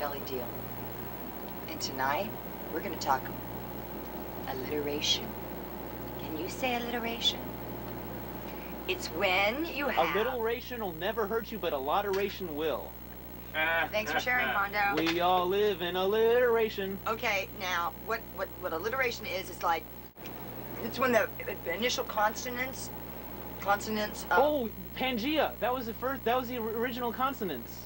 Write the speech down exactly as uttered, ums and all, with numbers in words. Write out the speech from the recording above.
Kelly Deal. And tonight, we're gonna talk alliteration. Can you say alliteration? It's when you have... Alliteration will never hurt you, but alliteration will. Thanks for sharing, Mondo. We all live in alliteration. Okay, now, what, what, what alliteration is, is like... It's when the initial consonants... Consonants... Of... Oh, Pangea! That was the first... That was the original consonants.